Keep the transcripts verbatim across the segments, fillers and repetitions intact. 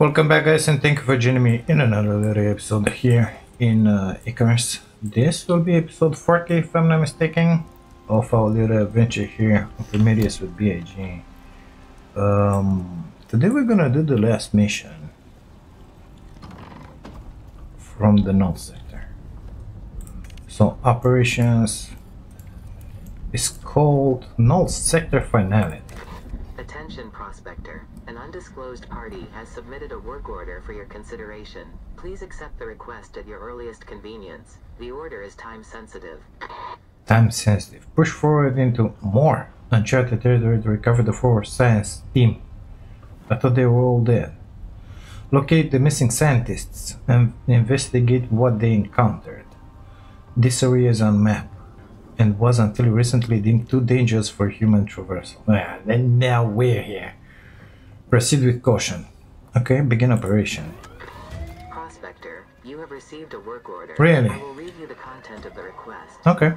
Welcome back, guys, and thank you for joining me in another episode here in uh, Icarus. This will be episode forty, if I'm not mistaken, of our little adventure here on Prometheus with B I G. Um, today we're gonna do the last mission from the Null Sector. So operations is called Null Sector Finality. Attention, prospector. An undisclosed party has submitted a work order for your consideration. Please accept the request at your earliest convenience. The order is time sensitive. Time sensitive. Push forward into more uncharted territory to recover the forward science team. I thought they were all dead. Locate the missing scientists and investigate what they encountered. This area is unmapped and was until recently deemed too dangerous for human traversal. Ah, then now we're here. Proceed with caution. Okay, begin operation. Prospector, you have received a work order. Really? I will read you the content of the request. Okay.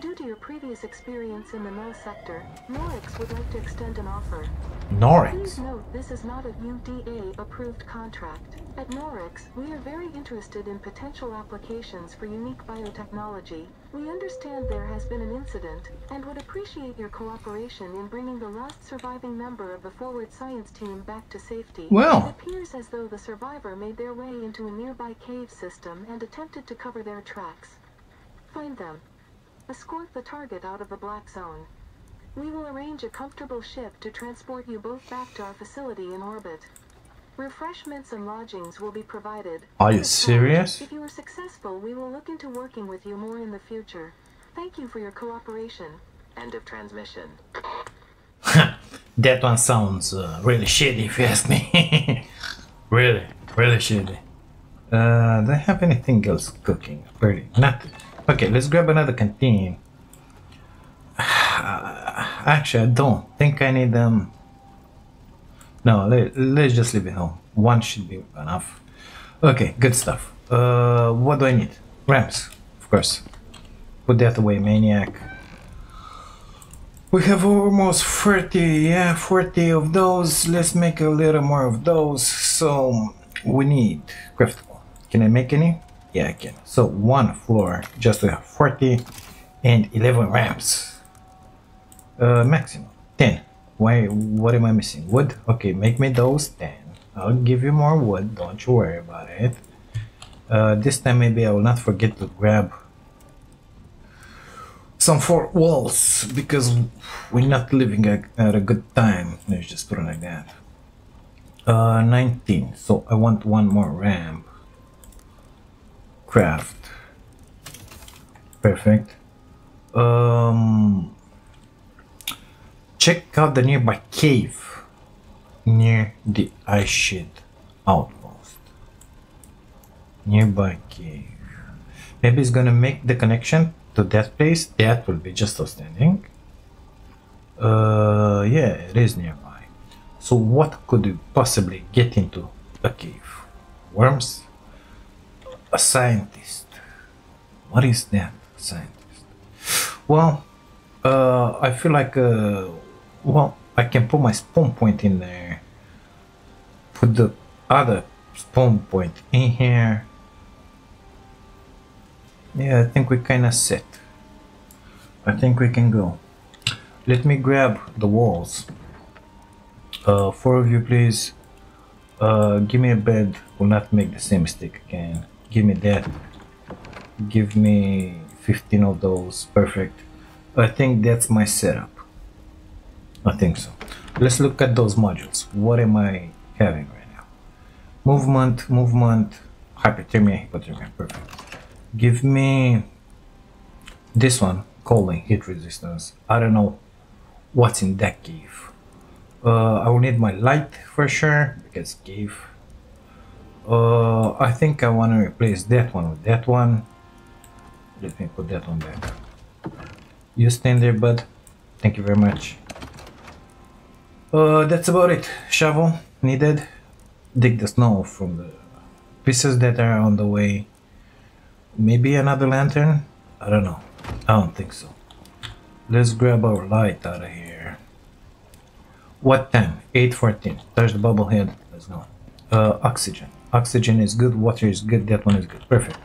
Due to your previous experience in the Null Sector, Norex would like to extend an offer. Norex? Please note this is not a U D A approved contract. At Norex, we are very interested in potential applications for unique biotechnology. We understand there has been an incident and would appreciate your cooperation in bringing the last surviving member of the forward science team back to safety. Well, it appears as though the survivor made their way into a nearby cave system and attempted to cover their tracks. Find them. Escort the target out of the black zone. We will arrange a comfortable ship to transport you both back to our facility in orbit. Refreshments and lodgings will be provided. Are you serious? If you are successful, we will look into working with you more in the future. Thank you for your cooperation. End of transmission. That one sounds uh, really shitty, if you ask me. Really, really shitty. Uh, do I have anything else cooking? Really, nothing. Okay, let's grab another canteen. Actually, I don't think I need them. No, let, let's just leave it home. One should be enough. Okay, good stuff. Uh, what do I need? Ramps, of course. Put that away, maniac. We have almost thirty, yeah, forty of those. Let's make a little more of those. So we need craftable. Can I make any? Yeah, I can. So one floor, just to have forty and eleven ramps. Uh, maximum ten. Why? What am I missing? Wood? Okay, make me those ten. I'll give you more wood. Don't you worry about it. Uh, this time maybe I will not forget to grab some four walls because we're not living at a good time. Let's just put it like that. Uh, nineteen. So I want one more ramp. Craft. Perfect. Um, check out the nearby cave near the ice sheet outpost. Nearby cave. Maybe it's gonna make the connection to that place. That will be just outstanding. Uh, yeah, it is nearby. So what could we possibly get into a cave? Worms? A scientist. What is that? A scientist. Well, uh, I feel like, uh, well, I can put my spawn point in there. Put the other spawn point in here. Yeah, I think we kind of set. I think we can go. Let me grab the walls. Uh, four of you, please. Uh, give me a bed. Will not make the same mistake again. Give me that. Give me fifteen of those. Perfect. I think that's my setup. I think so. Let's look at those modules. What am I having right now? Movement, movement, hypothermia, hypothermia. Perfect. Give me this one, calling heat resistance. I don't know what's in that cave. Uh, I will need my light for sure because cave. Uh, I think I want to replace that one with that one. Let me put that one back. You stand there, bud. Thank you very much. Uh, that's about it. Shovel needed. Dig the snow from the pieces that are on the way. Maybe another lantern? I don't know. I don't think so. Let's grab our light out of here. What time? eight fourteen. Touch the bubblehead. Let's go. uh, oxygen. Oxygen is good, water is good, that one is good. Perfect.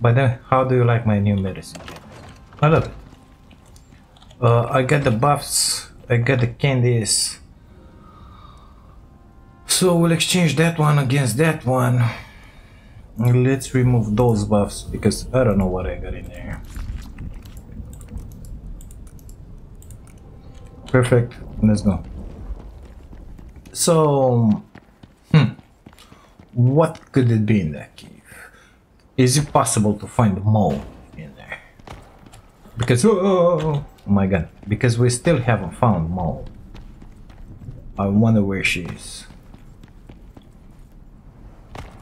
But then, how do you like my new medicine? I love it. Uh, I got the buffs, I got the candies. So we'll exchange that one against that one. Let's remove those buffs, because I don't know what I got in there. Perfect, let's go. So, hmm, what could it be in that cave? Is it possible to find a mole in there? Because, oh, oh my god, because we still haven't found Mole. I wonder where she is.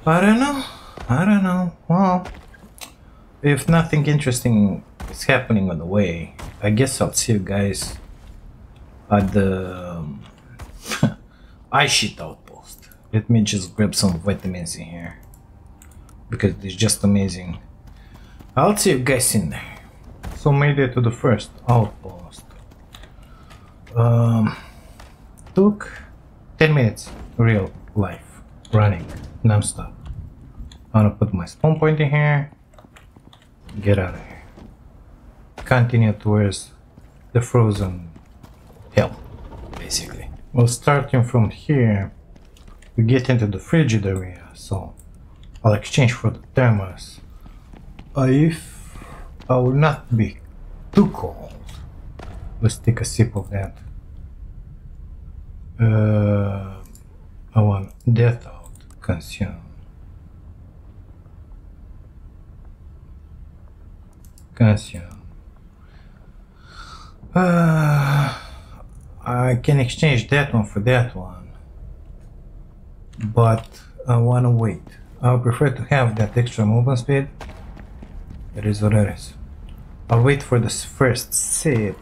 I don't know, I don't know. Well, if nothing interesting is happening on the way, I guess I'll see you guys at the I-shit outpost. Let me just grab some vitamins in here, because it's just amazing. I'll see you guys in there. So made it to the first outpost. Um, took ten minutes real life running non-stop. I'm gonna put my spawn point in here. Get out of here. Continue towards the frozen hell, basically. Well, starting from here, we get into the frigid area, so I'll exchange for the thermos. Uh, if I will not be too cold, let's take a sip of that. Uh, I want death out, consume. Consume. Uh, I can exchange that one for that one, but I want to wait. I prefer to have that extra movement speed. It is what it is. I'll wait for this first sip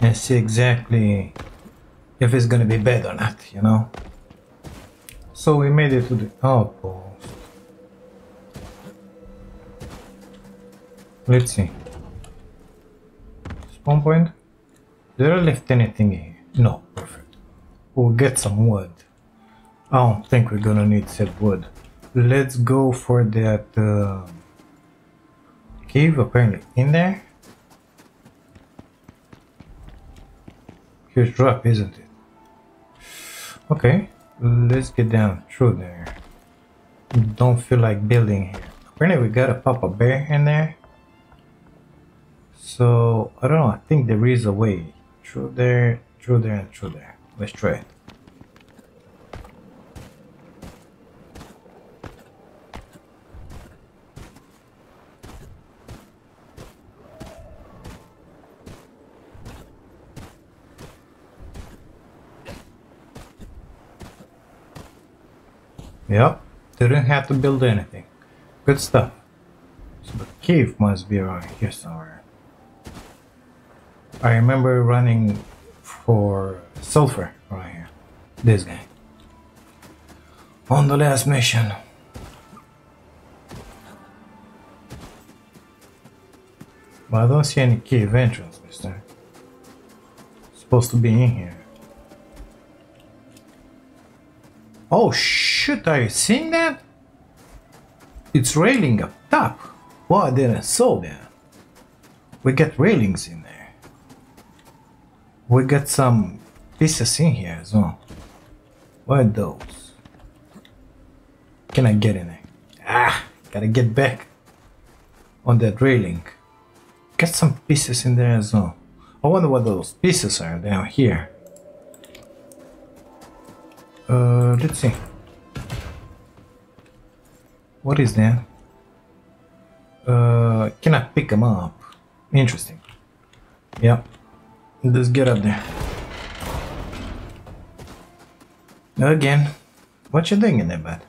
and see exactly if it's gonna be bad or not, you know? So we made it to the outpost. Let's see. Spawn point. Did I left anything in here? No, perfect. We'll get some wood. I don't think we're gonna need said wood. Let's go for that uh, cave apparently in there. Huge drop, isn't it? Okay, let's get down through there. Don't feel like building here. Apparently we gotta pop a bear in there. So, I don't know, I think there is a way. Through there, through there, and through there. Let's try it. Yep, didn't have to build anything. Good stuff. So the cave must be around here somewhere. I remember running for sulfur right here. This guy. On the last mission. But I don't see any cave entrance, mister. It's supposed to be in here. Oh shit, are you seeing that? It's railing up top. Well, I didn't saw that. We got railings in there. We got some pieces in here as well. What are those? Can I get in there? Ah, gotta get back on that railing. Got some pieces in there as well. I wonder what those pieces are down here. Uh, let's see. What is that? Uh, can I pick them up? Interesting. Yep. Let's get up there. Again. What you doing in there, bud?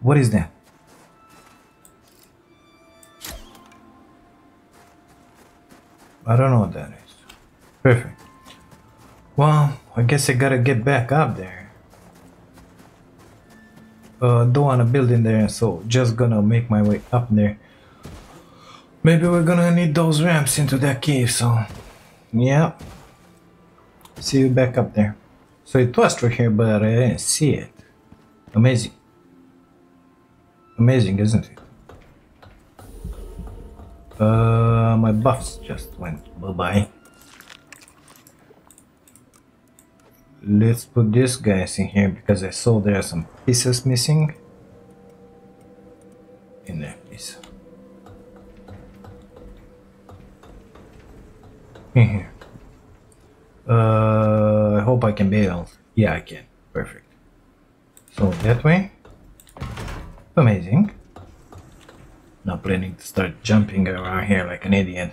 What is that? I don't know what that is. Perfect. Well, I guess I gotta get back up there. Uh, don't wanna build in there, so just gonna make my way up there. Maybe we're gonna need those ramps into that cave, so... yeah. See you back up there. So it was through here, but I didn't see it. Amazing. Amazing, isn't it? Uh, my buffs just went bye-bye. Let's put these guys in here because I saw there are some pieces missing. In there, please. In here. Uh, I hope I can bail. Yeah, I can. Perfect. So that way. Amazing. Not planning to start jumping around here like an idiot.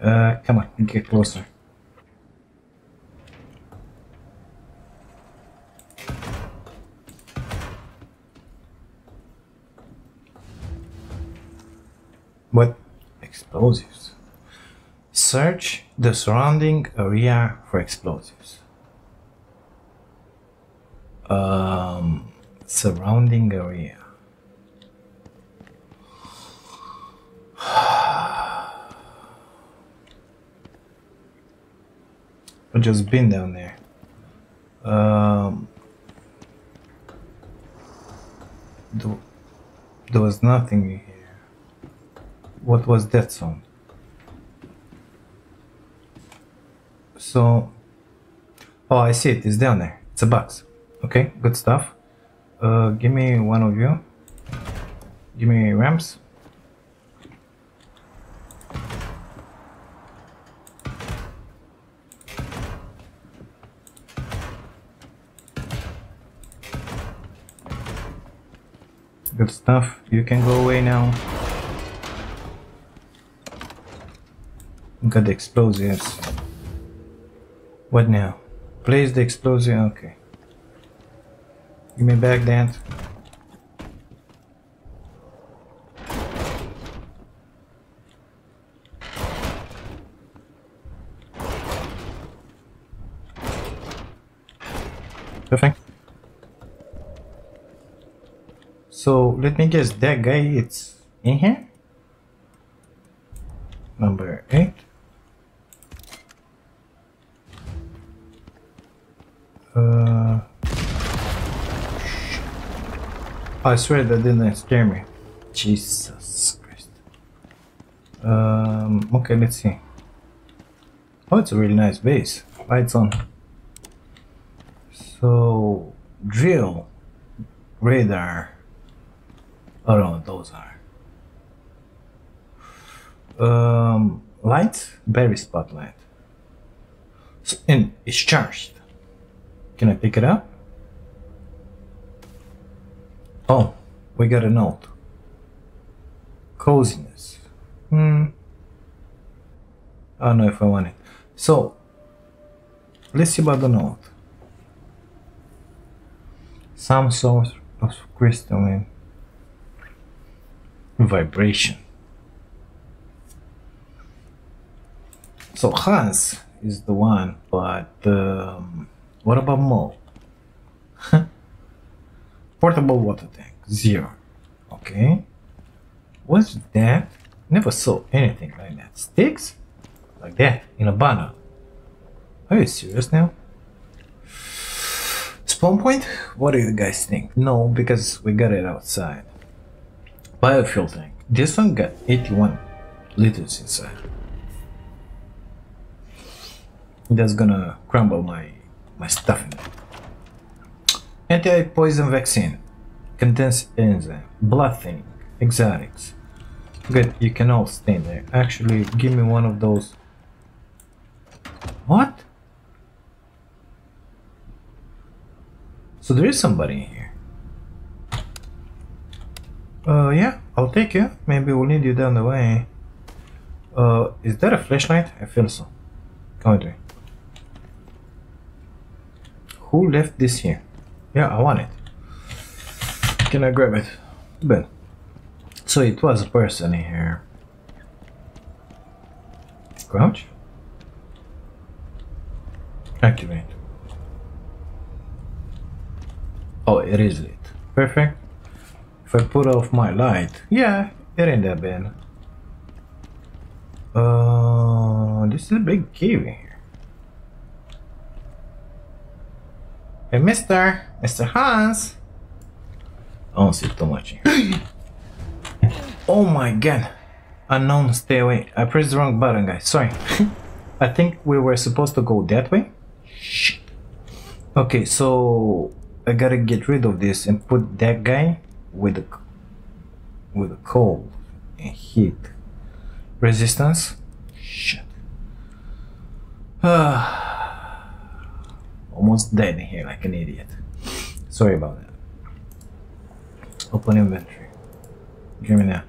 Uh, come on, get closer. What? Explosives. Search the surrounding area for explosives. Um, surrounding area. I've just been down there. Um, th there was nothing here. What was that sound? So, oh, I see it. It's down there. It's a box. Okay, good stuff. Uh, give me one of you. Give me ramps. Good stuff. You can go away now. Got the explosives. What now? Place the explosive. Okay. Give me back that. Perfect. So let me guess, that guy it's in here? Number eight. Uh, I swear that didn't scare me. Jesus Christ. Um, okay, let's see. Oh, it's a really nice base. Lights on. So, drill, radar. Oh no, those are. Um, light? Berry spotlight. So, and it's charged. Can I pick it up? Oh, we got a note. Coziness. Hmm. I don't know if I want it. So, let's see about the note. Some sort of crystalline vibration. So Hans is the one, but um, what about Mole? Portable water tank, zero. Okay. What's that? Never saw anything like that. Sticks? Like that, in a banner. Are you serious now? Spawn point? What do you guys think? No, because we got it outside. Biofuel tank. This one got eighty-one liters inside. That's gonna crumble my my stuff in there. Anti-poison vaccine. Contains enzyme. Blood thinning. Exotics. Good, you can all stay in there. Actually, give me one of those. What? So there is somebody in here. Uh, yeah, I'll take you. Maybe we'll need you down the way. Uh, is that a flashlight? I feel so. Come with me. Who left this here? Yeah, I want it. Can I grab it? But so it was a person here. Crouch. Activate. Oh, it is lit. Perfect. I put off my light. Yeah, it ain't that bad. Uh, this is a big cave in here. Hey, mister! Mister Hans! I don't see too much. Oh my god! Unknown, stay away. I pressed the wrong button, guys. Sorry. I think we were supposed to go that way. Okay, so I gotta get rid of this and put that guy with a, with a cold and heat resistance. Shit. Uh, almost dead in here like an idiot. Sorry about that. Open inventory. Give me that.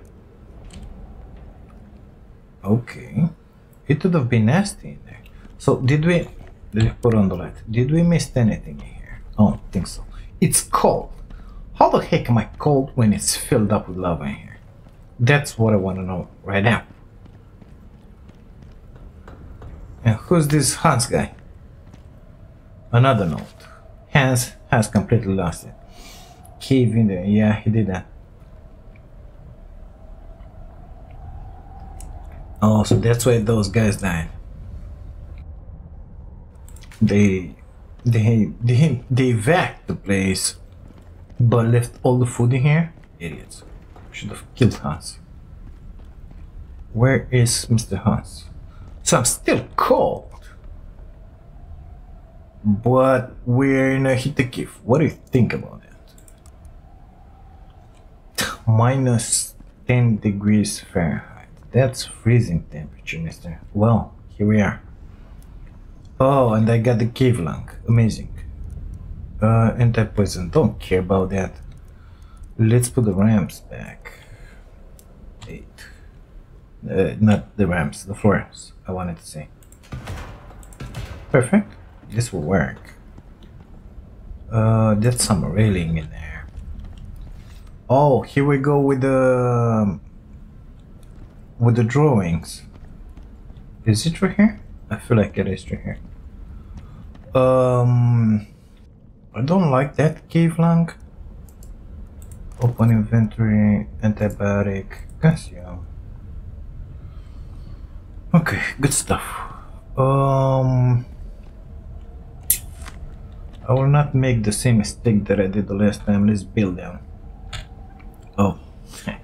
Okay. It would have been nasty in there. So did we did we put on the light? Did we miss anything in here? I don't think so. It's cold. How the heck am I cold when it's filled up with lava in here? That's what I want to know right now. And who's this Hans guy? Another note. Hans has completely lost it. Cave in there. Yeah, he did that. Oh, so that's why those guys died. They, they, they, they evac the place, but left all the food in here. Idiots. Should have killed Hans. Where is Mister Hans? So I'm still cold, but we're in a heat cave. What do you think about that? Minus ten degrees Fahrenheit. That's freezing temperature, mister. Well, here we are. Oh, and I got the cave lung. Amazing. Uh, anti-poison. Don't care about that. Let's put the ramps back. Eight. Uh, not the ramps, the floors. I wanted to say. Perfect. This will work. Uh, that's some railing in there. Oh, here we go with the with the drawings. Is it right here? I feel like it is right here. Um, I don't like that cave lung. Open inventory. Antibiotic. Calcium. Okay, good stuff. Um, I will not make the same mistake that I did the last time. Let's build them. Oh,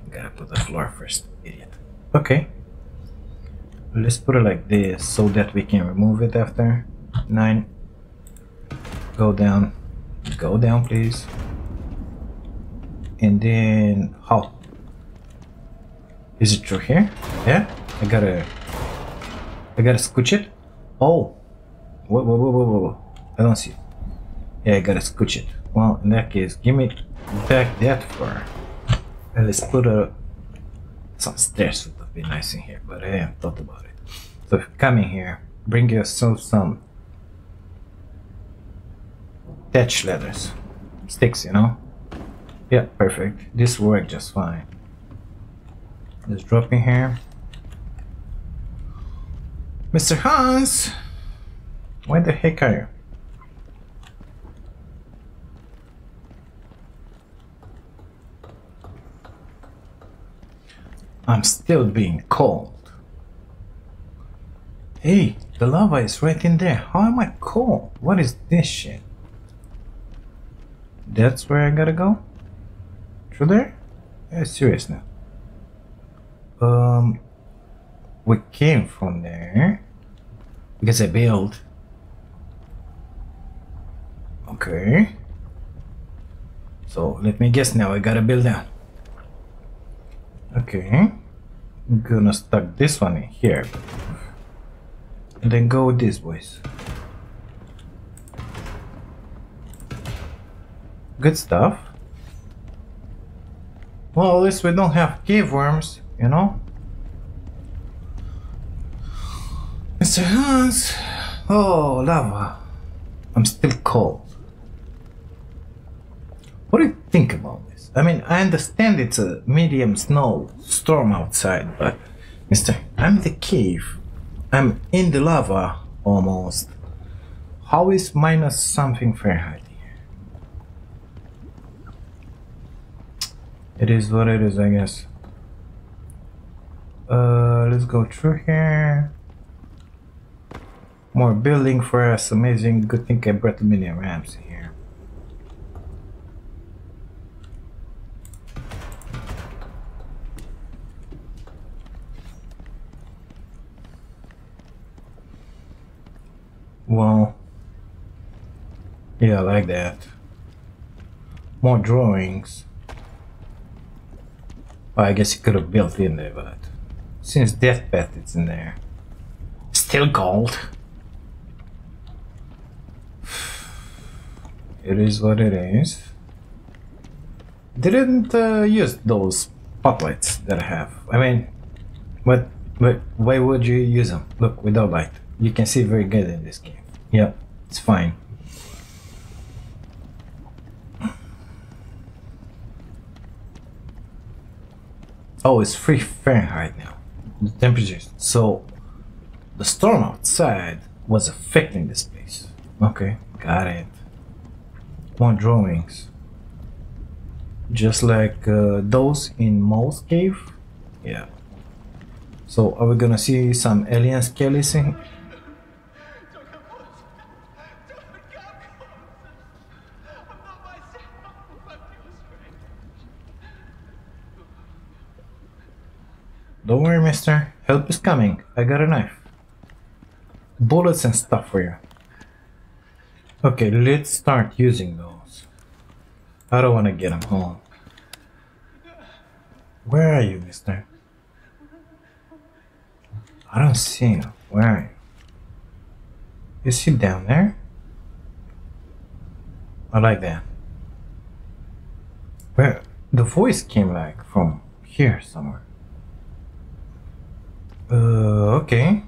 gotta put the floor first, idiot. Okay. Let's put it like this so that we can remove it after. Nine. Go down. Go down, please. And then, how? Is it through here? Yeah? I gotta... I gotta scooch it. Oh, whoa, whoa, whoa, whoa, whoa! I don't see it. Yeah, I gotta scooch it. Well, in that case, give me back that far. And let's put a some stairs. Would have been nice in here, but I haven't thought about it. So if you come in here, bring yourself some thatch ladders, sticks, you know. Yeah, perfect. This worked just fine. Let's drop in here. Mister Hans, where the heck are you? I'm still being cold. Hey, the lava is right in there. How am I cold? What is this shit? That's where I gotta go? Through there? Yeah, serious now. Um... We came from there because I built. Okay. So let me guess now. I gotta build down. Okay. I'm gonna stuck this one in here, and then go with these boys. Good stuff. Well, at least we don't have cave worms, you know. Mister Hans, oh lava, I'm still cold. What do you think about this? I mean, I understand it's a medium snow storm outside, but mister, I'm in the cave, I'm in the lava almost. How is minus something Fahrenheit here? It is what it is, I guess. Uh, let's go through here. More building for us, amazing. Good thing I brought the mini ramps here. Well, yeah, like that. More drawings. Well, I guess it could have built in there, but since Deathpath is in there, still cold. It is what it is. Didn't uh, use those spotlights that I have. I mean, but but why would you use them? Look, without light, you can see very good in this game. Yep, it's fine. Oh, it's three Fahrenheit now, the temperature. So the storm outside was affecting the space. Okay, got it. More drawings. Just like uh, those in Mole's cave. Yeah. So are we gonna see some alien skeletons? Don't worry, mister. Help is coming. I got a knife. Bullets and stuff for you. Okay, let's start using those. I don't want to get them home. Where are you, mister? I don't see him. Where are you? Is he down there? I like that. Where? The voice came like from here somewhere. Uh, okay.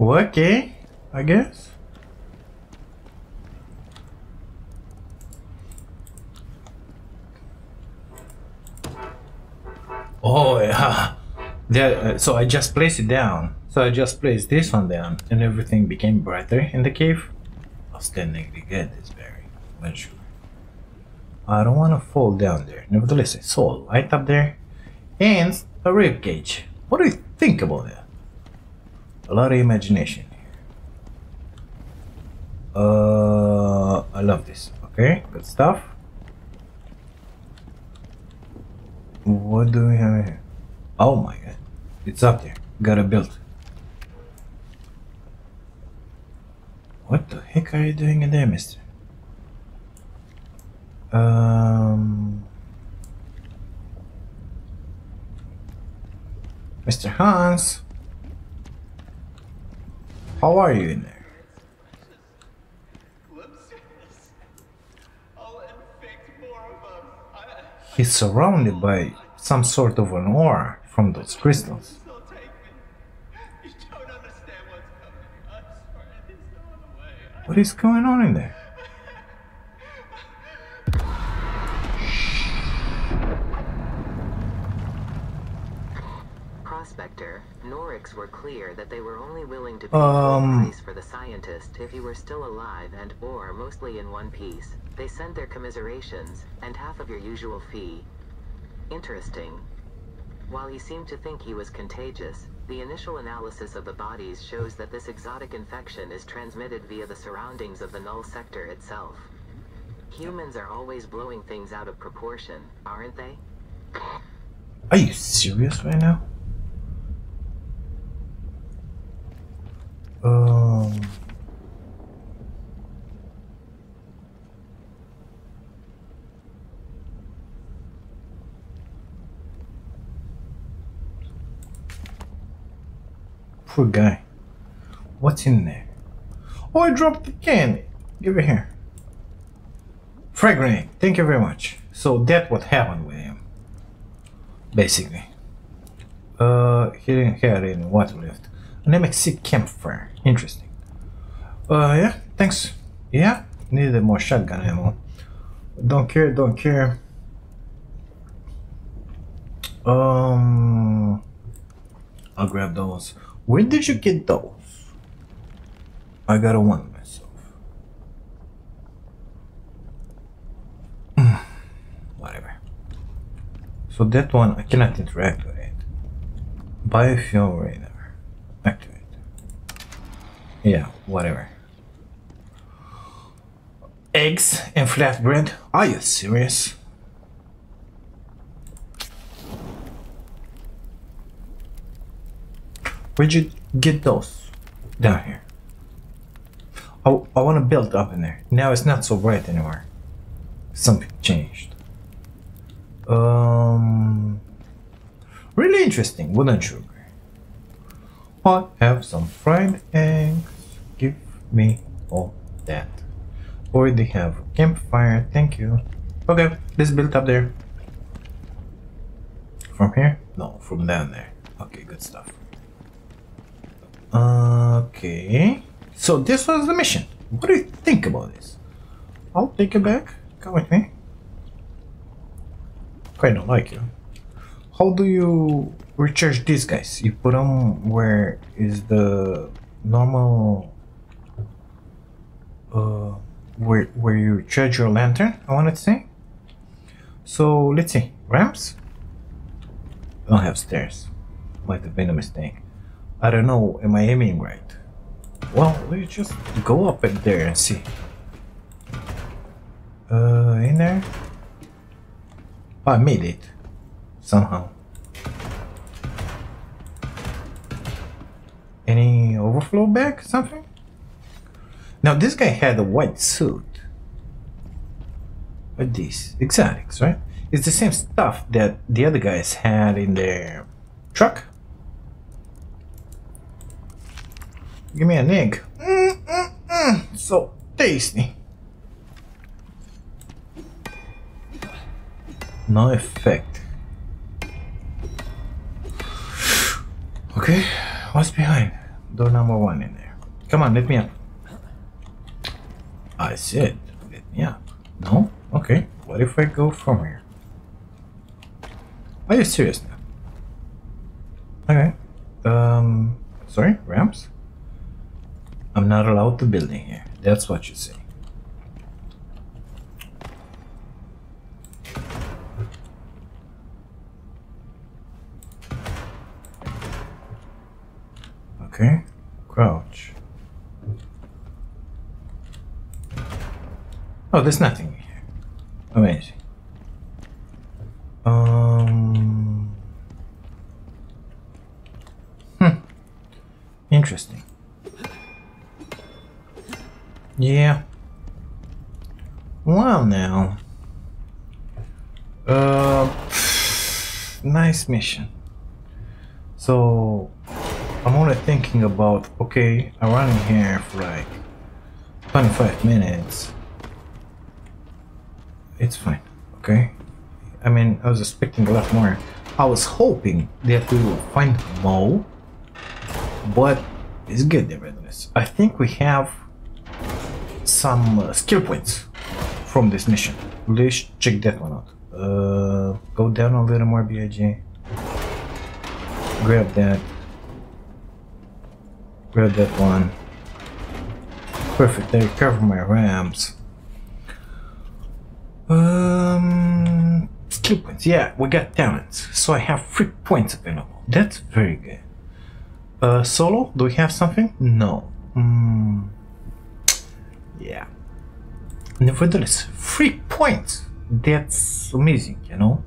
Okay, I guess. Oh yeah. There, uh, so I just placed it down. So I just placed this one down, and everything became brighter in the cave. Outstandingly good, this berry. Well, sure. I don't want to fall down there. Nevertheless, I saw a light up there, and a rib cage. What do you think about that? A lot of imagination here. Uh, I love this. Okay, good stuff. What do we have here? Oh my god. It's up there. Gotta build. What the heck are you doing in there, mister? Um... Mister Hans, how are you in there? He's surrounded by some sort of an aura from those crystals. What is going on in there? Norex were clear that they were only willing to pay um, a price for the scientist if he were still alive and or mostly in one piece. They sent their commiserations and half of your usual fee. Interesting. While he seemed to think he was contagious, the initial analysis of the bodies shows that this exotic infection is transmitted via the surroundings of the Null Sector itself. Humans are always blowing things out of proportion, aren't they? Are you serious right now? Um, poor guy. What's in there? Oh, I dropped the candy. Give it here. Frag grenade. Thank you very much. So that's what happened with him. Basically. Uh, he didn't have any water left. An M X C campfire. Interesting. Uh, yeah, thanks. Yeah, needed more shotgun ammo. Don't care, don't care. Um, I'll grab those. Where did you get those? I got a one myself. Whatever. So that one I cannot interact with it. Biofuel radar. Activate. Yeah, whatever. Eggs and flatbread? Are you serious? Where'd you get those? Down here. I, I want to build up in there. Now it's not so bright anymore. Something changed. Um, really interesting. Wooden sugar. I have some fried eggs. Give me all that. Already have a campfire. Thank you. Okay, let's build up there. From here? No, from down there. Okay, good stuff. Okay. So this was the mission. What do you think about this? I'll take it back. Come with me. Kinda like you. How do you recharge these guys? You put them where is the normal... Uh, where, where you recharge your lantern, I wanted to say. So, let's see. Ramps? I don't have stairs. Might have been a mistake. I don't know, am I aiming right? Well, let's just go up in there and see. Uh, in there? Oh, I made it. Somehow. Any overflow bag? Something? Now this guy had a white suit. What these? Exotics, right? It's the same stuff that the other guys had in their truck. Give me an egg. Mm, mm, mm. So tasty. No effect. Okay, what's behind? Door number one in there. Come on, let me up. I said, let me up. No? Okay, what if I go from here? Are you serious now? Okay. Um, sorry, ramps? I'm not allowed to build in here. That's what you say. Okay, crouch. Oh, there's nothing in here. Amazing. Um. Hmm. Interesting. Yeah. Wow, now. Uh, nice mission. So, I'm only thinking about, okay, I'm running here for like twenty-five minutes. It's fine, okay? I mean, I was expecting a lot more. I was hoping that we will find Mole, but it's good, nevertheless. I think we have some uh, skill points from this mission. Let's check that one out. Uh, go down a little more, B I G. Grab that. Grab that one. Perfect, I recover my ramps. Um, skill points, yeah, we got talents. So I have three points available. That's very good. Uh, solo, do we have something? No. Mm. Yeah. Nevertheless, three points. That's amazing, you know?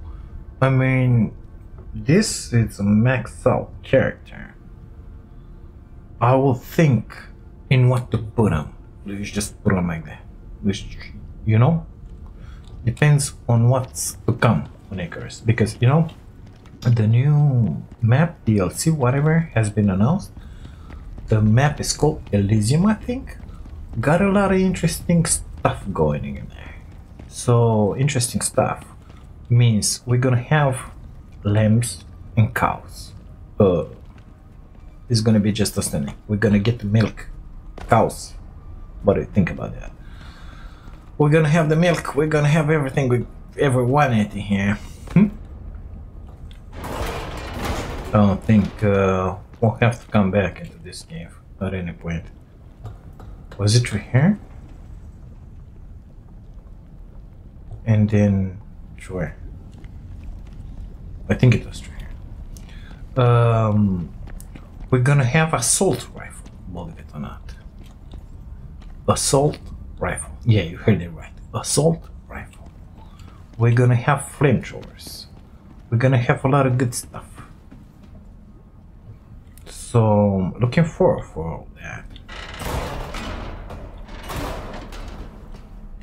I mean, this is a maxed out character. I will think in what to put him. Let's just put him like that. Let's, you know? Depends on what's to come on Icarus. Because, you know, the new map, D L C, whatever, has been announced. The map is called Elysium, I think. Got a lot of interesting stuff going in there. So, interesting stuff means we're gonna have lambs and cows. Uh, it's gonna be just outstanding. We're gonna get the milk. Cows. What do you think about that? We're gonna have the milk. We're gonna have everything we ever wanted in here. Hmm? I don't think uh, we'll have to come back into this game at any point. Was it through here? And then sure. I think it was through here. Um, we're gonna have assault rifle, believe it or not. Assault rifle. Yeah, you heard it right. Assault rifle. We're gonna have flamethrowers. We're gonna have a lot of good stuff. So looking forward for all that.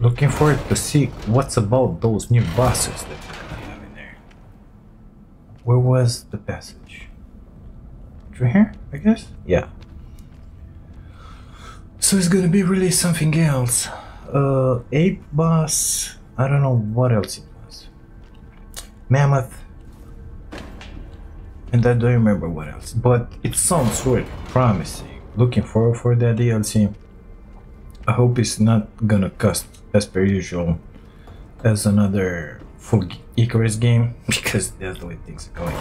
Looking for it to see what's about those new bosses that we have in there. Where was the passage? Through here, I guess? Yeah. So it's gonna be really something else. Uh, ape boss. I don't know what else it was. Mammoth. And I don't remember what else. But it sounds really promising. Looking forward for that D L C. I hope it's not gonna cost as per usual as another full Icarus game, because that's the way things are going.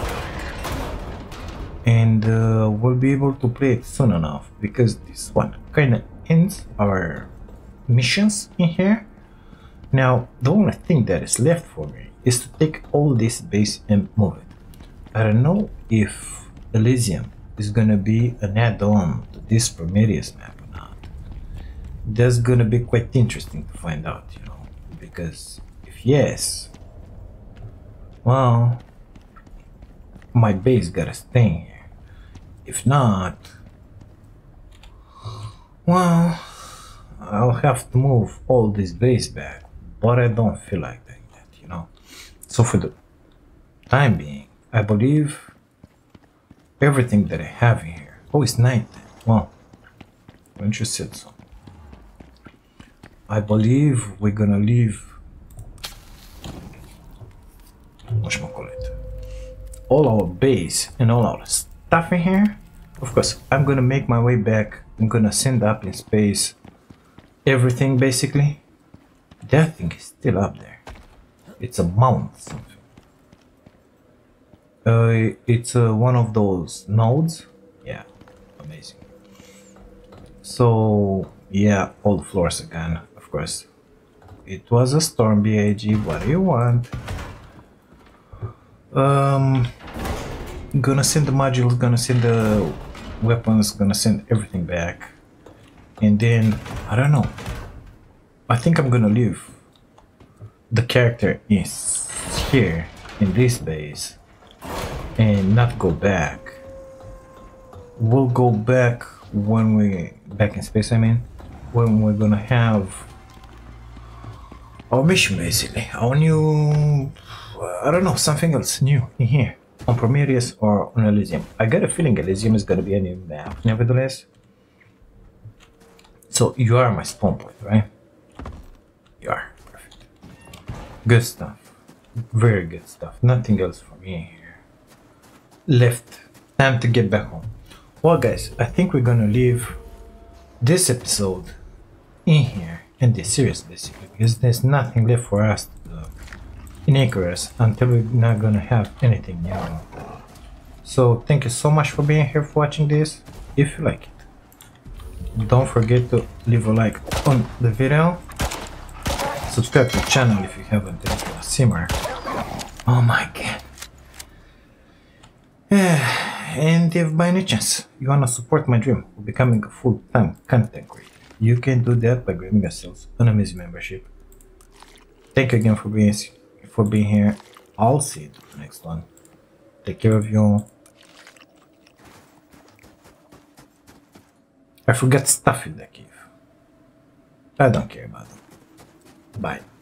And uh, we'll be able to play it soon enough, because this one kinda ends our missions in here. Now the only thing that is left for me is to take all this base and move it. I don't know if Elysium is gonna be an add-on to this Prometheus map. That's gonna be quite interesting to find out, you know, because if yes, well, my base gotta stay here. If not, well, I'll have to move all this base back, but I don't feel like doing that, you know. So for the time being, I believe everything that I have in here. Oh, it's night. Well, don't you said so. I believe we're gonna leave all our base and all our stuff in here. Of course, I'm gonna make my way back. I'm gonna send up in space everything basically. That thing is still up there. It's a mount something. Uh, it's uh, one of those nodes. Yeah, amazing. So yeah, all the floors again. Course. It was a storm, B I G What do you want? Um, gonna send the modules, gonna send the weapons, gonna send everything back, and then I don't know. I think I'm gonna leave the character is here in this base and not go back. We'll go back when we back in space. I mean, when we're gonna have our mission basically, our new, I don't know, something else new in here, on Prometheus or on Elysium. I got a feeling Elysium is going to be a new map, nevertheless. So you are my spawn point, right? You are, perfect. Good stuff, very good stuff, nothing else for me here. Left, time to get back home. Well guys, I think we're going to leave this episode in here. And this series basically, because there's nothing left for us to do in Icarus until we're not gonna have anything new. So thank you so much for being here, for watching this. If you like it, don't forget to leave a like on the video, subscribe to the channel if you haven't, a simmer, oh my god, and if by any chance you wanna support my dream of becoming a full-time content creator, you can do that by grabbing yourselves an amazing membership. Thank you again for being for being here. I'll see you to the next one. Take care of you all. I forgot stuff in the cave. I don't care about it. Bye.